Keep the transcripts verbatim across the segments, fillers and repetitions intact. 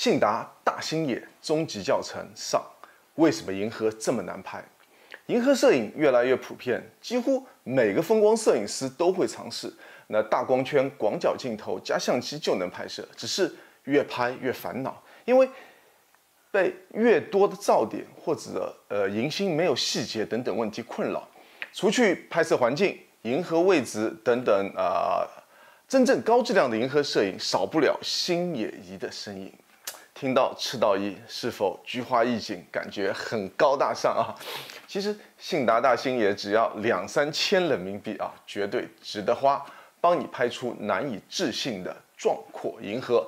信达大星野终极教程上，为什么银河这么难拍？银河摄影越来越普遍，几乎每个风光摄影师都会尝试。那大光圈、广角镜头加相机就能拍摄，只是越拍越烦恼，因为被越多的噪点或者呃银星没有细节等等问题困扰。除去拍摄环境、银河位置等等啊、呃，真正高质量的银河摄影少不了星野一的身影。 听到赤道一是否菊花意境，感觉很高大上啊！其实信达大星野只要两三千人民币啊，绝对值得花，帮你拍出难以置信的壮阔银河。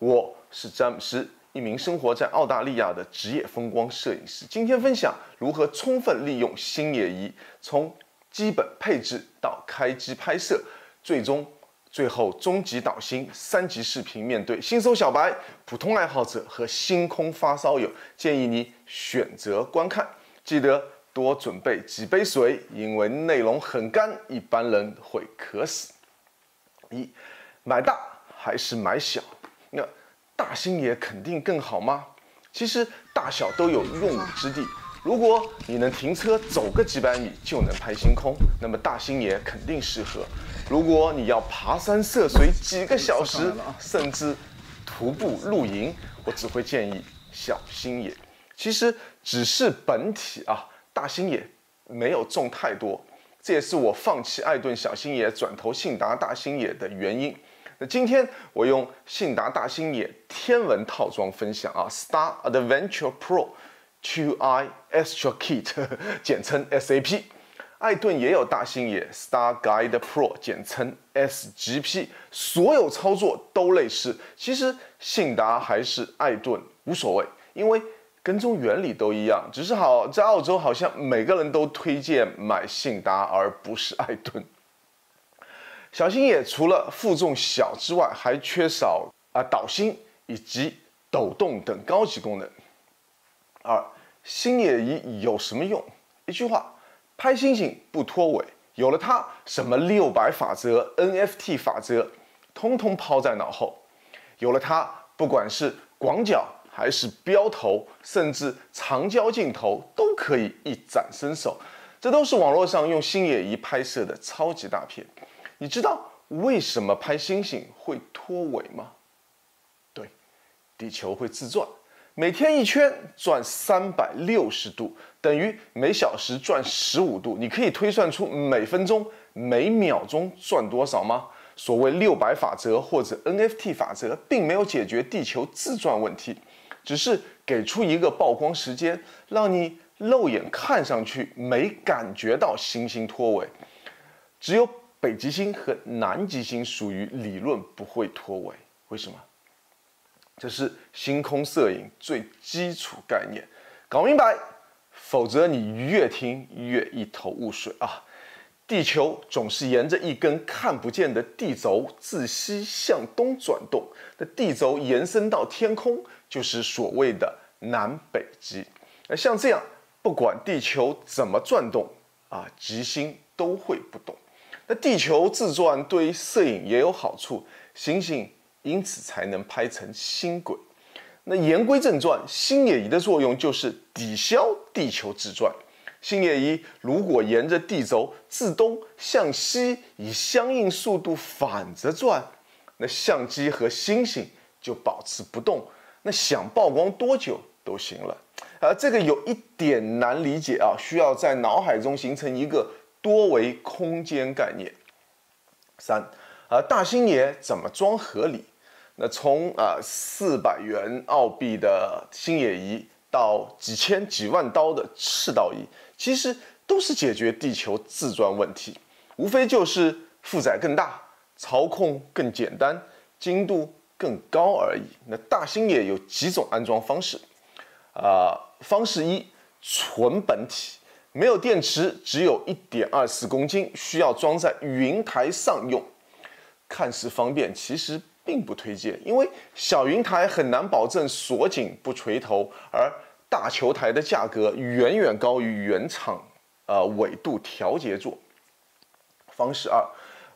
我是詹姆斯，一名生活在澳大利亚的职业风光摄影师。今天分享如何充分利用星野仪，从基本配置到开机拍摄，最终。 最后，终极导星三级视频面对新手小白、普通爱好者和星空发烧友，建议你选择观看。记得多准备几杯水，因为内容很干，一般人会渴死。一，买大还是买小？那大星野肯定更好吗？其实大小都有用武之地。如果你能停车走个几百米就能拍星空，那么大星野肯定适合。 如果你要爬山涉水几个小时，甚至徒步露营，我只会建议小星野。其实只是本体啊，大星野没有重太多，这也是我放弃艾顿小星野转投信达大星野的原因。那今天我用信达大星野天文套装分享啊 ，Star Adventure Pro 二 i Astro Kit， 简称 S A P。 艾顿也有大星野 Star Guide Pro， 简称 S G P， 所有操作都类似。其实信达还是艾顿无所谓，因为跟踪原理都一样。只是好在澳洲好像每个人都推荐买信达，而不是艾顿。小星野除了负重小之外，还缺少啊导星以及抖动等高级功能。二，星野仪有什么用？一句话。 拍星星不拖尾，有了它，什么六百法则、N F T 法则，通通抛在脑后。有了它，不管是广角还是标头，甚至长焦镜头，都可以一展身手。这都是网络上用星野仪拍摄的超级大片。你知道为什么拍星星会拖尾吗？对，地球会自转。 每天一圈转三百六十度，等于每小时转十五度。你可以推算出每分钟、每秒钟转多少吗？所谓六百法则或者 N F T 法则，并没有解决地球自转问题，只是给出一个曝光时间，让你肉眼看上去没感觉到行星拖尾。只有北极星和南极星属于理论不会拖尾，为什么？ 这是星空摄影最基础概念，搞明白，否则你越听越一头雾水啊！地球总是沿着一根看不见的地轴自西向东转动，那地轴延伸到天空就是所谓的南北极。那像这样，不管地球怎么转动啊，极星都会不动。那地球自转对于摄影也有好处，行星。 因此才能拍成星轨。那言归正传，星野仪的作用就是抵消地球自转。星野仪如果沿着地轴自东向西以相应速度反着转，那相机和星星就保持不动，那想曝光多久都行了。啊，这个有一点难理解啊，需要在脑海中形成一个多维空间概念。三，而大星野怎么装合理？ 那从啊四百元澳币的星野仪到几千几万刀的赤道仪，其实都是解决地球自转问题，无非就是负载更大，操控更简单，精度更高而已。那大星野有几种安装方式，啊、呃，方式一，纯本体，没有电池，只有 一点二四 公斤，需要装在云台上用，看似方便，其实。 并不推荐，因为小云台很难保证锁紧不垂头，而大球台的价格远远高于原厂呃纬度调节座。方式二，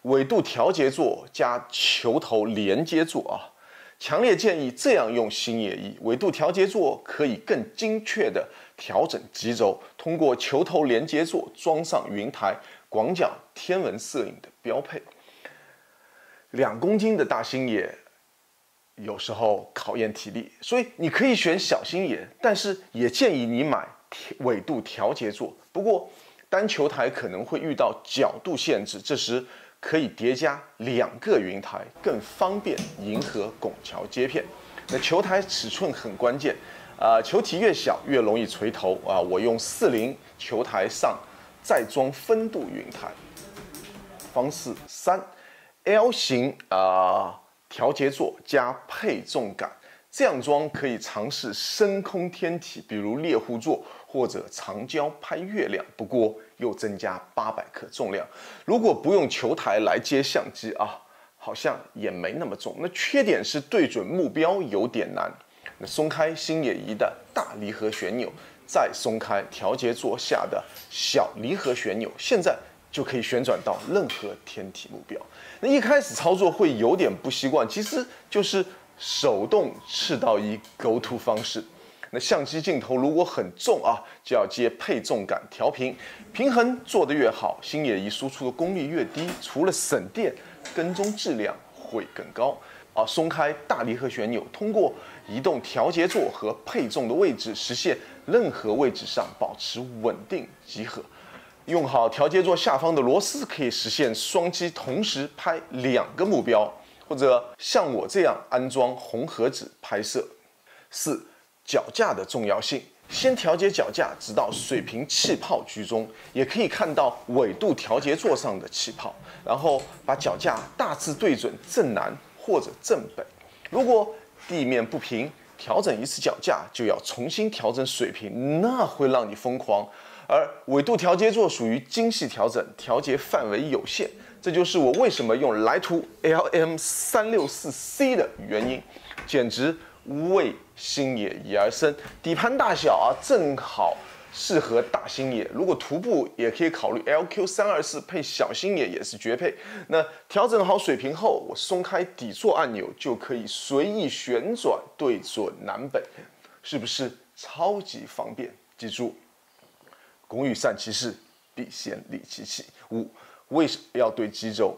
纬度调节座加球头连接座啊，强烈建议这样用星野仪纬度调节座，可以更精确地调整极轴，通过球头连接座装上云台，广角天文摄影的标配。两公斤的大星野，有时候考验体力，所以你可以选小星野，但是也建议你买纬度调节座。不过单球台可能会遇到角度限制，这时 可以叠加两个云台，更方便迎合拱桥接片。那球台尺寸很关键，啊、呃，球体越小越容易垂头啊、呃。我用四零球台上再装分度云台。方式三 ，L 型啊、呃、调节座加配重杆，这样装可以尝试深空天体，比如猎户座或者长焦拍月亮。不过 又增加八百克重量，如果不用球台来接相机啊，好像也没那么重。那缺点是对准目标有点难。那松开星野仪的大离合旋钮，再松开调节座下的小离合旋钮，现在就可以旋转到任何天体目标。那一开始操作会有点不习惯，其实就是手动赤道仪go to方式。 那相机镜头如果很重啊，就要接配重杆调平，平衡做得越好，星野仪输出的功率越低，除了省电，跟踪质量会更高。啊，松开大离合旋钮，通过移动调节座和配重的位置，实现任何位置上保持稳定集合。用好调节座下方的螺丝，可以实现双机同时拍两个目标，或者像我这样安装红盒子拍摄。四 脚架的重要性，先调节脚架，直到水平气泡居中，也可以看到纬度调节座上的气泡。然后把脚架大致对准正南或者正北。如果地面不平，调整一次脚架就要重新调整水平，那会让你疯狂。而纬度调节座属于精细调整，调节范围有限，这就是我为什么用莱图 L M 三六四 C 的原因，简直 为星野仪而生，底盘大小啊正好适合大星野。如果徒步也可以考虑 L Q 三二四配小星野也是绝配。那调整好水平后，我松开底座按钮就可以随意旋转对准南北，是不是超级方便？记住，工欲善其事，必先利其器。五，为什么要对极轴？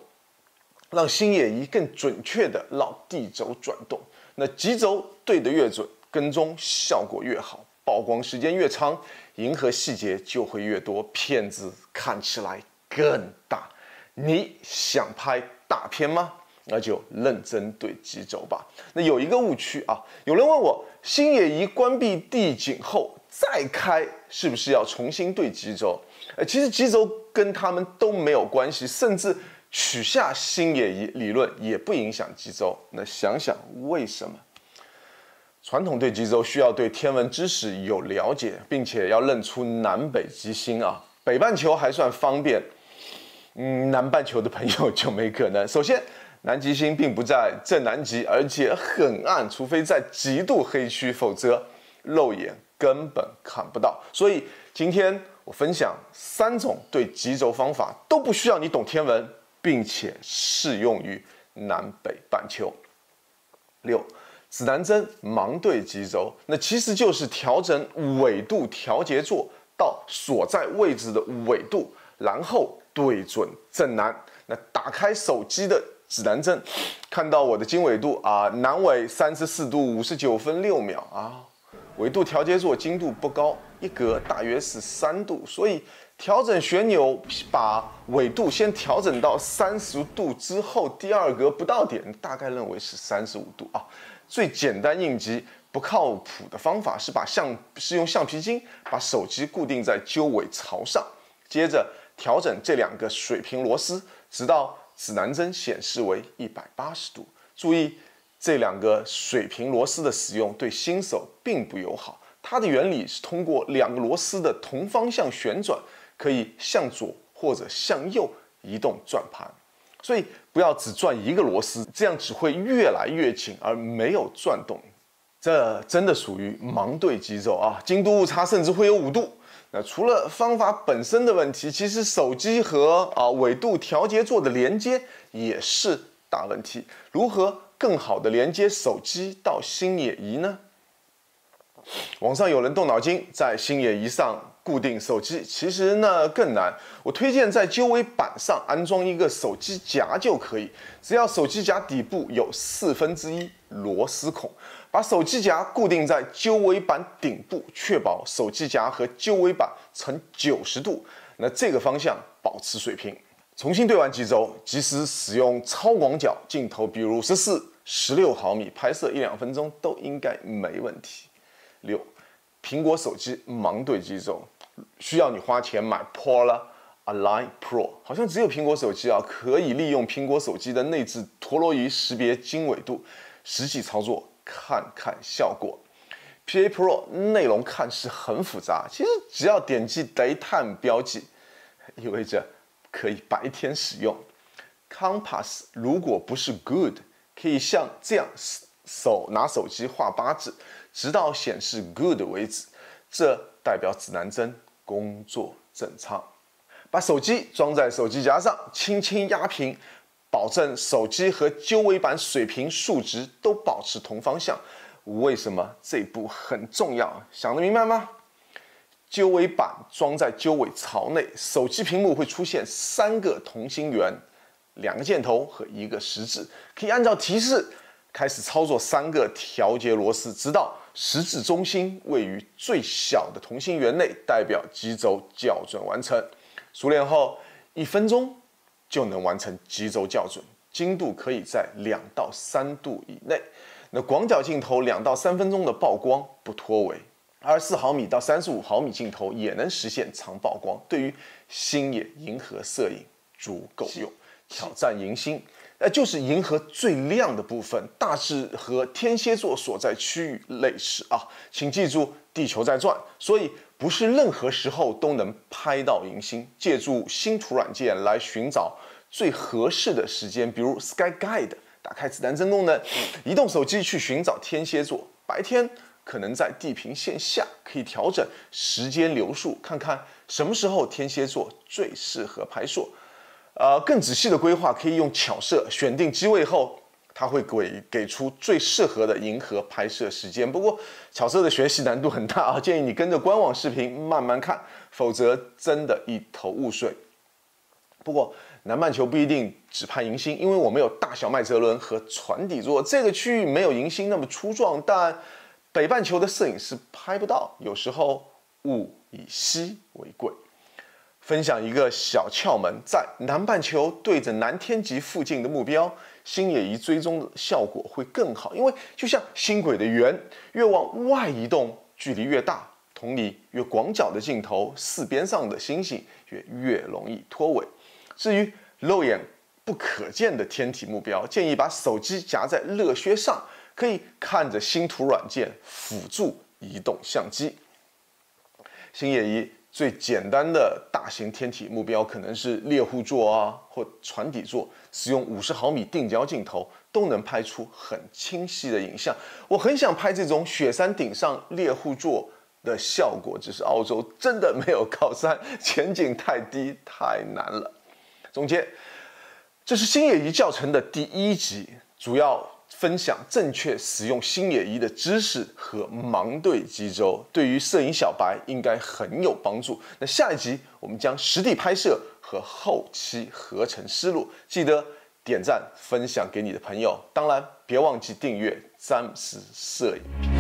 让星野仪更准确地绕地轴转动。 那极轴对得越准，跟踪效果越好，曝光时间越长，迎合细节就会越多，片子看起来更大。你想拍大片吗？那就认真对极轴吧。那有一个误区啊，有人问我，星野仪关闭地景后再开，是不是要重新对极轴？呃，其实极轴跟他们都没有关系，甚至 取下星野仪理论也不影响极轴，那想想为什么？传统对极轴需要对天文知识有了解，并且要认出南北极星啊。北半球还算方便，嗯，南半球的朋友就没可能。首先，南极星并不在正南极，而且很暗，除非在极度黑区，否则肉眼根本看不到。所以今天我分享三种对极轴方法，都不需要你懂天文， 并且适用于南北半球。六，指南针盲对极轴，那其实就是调整纬度调节座到所在位置的纬度，然后对准正南。那打开手机的指南针，看到我的经纬度啊，南纬三十四度五十九分六秒啊，纬度调节座经度不高，一格大约是三度，所以 调整旋钮把纬度先调整到三十度之后，第二格不到点，大概认为是三十五度啊。最简单应急不靠谱的方法是把橡是用橡皮筋把手机固定在鸠尾朝上，接着调整这两个水平螺丝，直到指南针显示为一百八十度。注意这两个水平螺丝的使用对新手并不友好，它的原理是通过两个螺丝的同方向旋转， 可以向左或者向右移动转盘，所以不要只转一个螺丝，这样只会越来越紧而没有转动。这真的属于盲对极轴啊，经度误差甚至会有五度。那除了方法本身的问题，其实手机和啊纬度调节座的连接也是大问题。如何更好的连接手机到星野仪呢？网上有人动脑筋在星野仪上固定手机，其实呢更难。我推荐在鸠尾板上安装一个手机夹就可以，只要手机夹底部有四分之一螺丝孔，把手机夹固定在鸠尾板顶部，确保手机夹和鸠尾板呈九十度，那这个方向保持水平。重新对完几轴，即使使用超广角镜头，比如十四、十六毫米，拍摄一两分钟都应该没问题。 六，苹果手机盲对机轴，需要你花钱买 Polar Align Pro， 好像只有苹果手机啊可以利用苹果手机的内置陀螺仪识别经纬度，实际操作看看效果。P A Pro 内容看似很复杂，其实只要点击雷探标记，意味着可以白天使用。Compass 如果不是 Good， 可以像这样手拿手机画八字。 直到显示 good 为止，这代表指南针工作正常。把手机装在手机夹上，轻轻压平，保证手机和鸠尾板水平数值都保持同方向。为什么这步很重要？想得明白吗？鸠尾板装在鸠尾槽内，手机屏幕会出现三个同心圆，两个箭头和一个十字，可以按照提示开始操作三个调节螺丝，直到 十字中心位于最小的同心圆内，代表极轴校准完成。熟练后，一分钟就能完成极轴校准，精度可以在两到三度以内。那广角镜头两到三分钟的曝光不脱轨，二十四毫米到三十五毫米镜头也能实现长曝光，对于星野银河摄影足够用。挑战银星。 那就是银河最亮的部分，大致和天蝎座所在区域类似啊。请记住，地球在转，所以不是任何时候都能拍到银星。借助星图软件来寻找最合适的时间，比如 Sky Guide， 打开指南针功能，移动手机去寻找天蝎座。白天可能在地平线下，可以调整时间流速，看看什么时候天蝎座最适合拍摄。 呃，更仔细的规划可以用巧射选定机位后，它会给给出最适合的银河拍摄时间。不过，巧射的学习难度很大啊，建议你跟着官网视频慢慢看，否则真的一头雾水。不过，南半球不一定只拍银星，因为我们有大小麦哲伦和船底座这个区域没有银星那么粗壮，但北半球的摄影师拍不到。有时候物以稀为贵。 分享一个小窍门，在南半球对着南天极附近的目标，星野仪追踪的效果会更好。因为就像星轨的圆，越往外移动，距离越大。同理，越广角的镜头，四边上的星星也越容易脱轨。至于肉眼不可见的天体目标，建议把手机夹在热靴上，可以看着星图软件辅助移动相机。星野仪。 最简单的大型天体目标可能是猎户座啊，或船底座，使用五十毫米定焦镜头都能拍出很清晰的影像。我很想拍这种雪山顶上猎户座的效果，只是澳洲真的没有高山，前景太低太难了。总结，这是星野仪教程的第一集，主要分享正确使用星野仪的知识和盲对机轴，对于摄影小白应该很有帮助。那下一集我们将实地拍摄和后期合成思路，记得点赞分享给你的朋友，当然别忘记订阅詹姆斯摄影。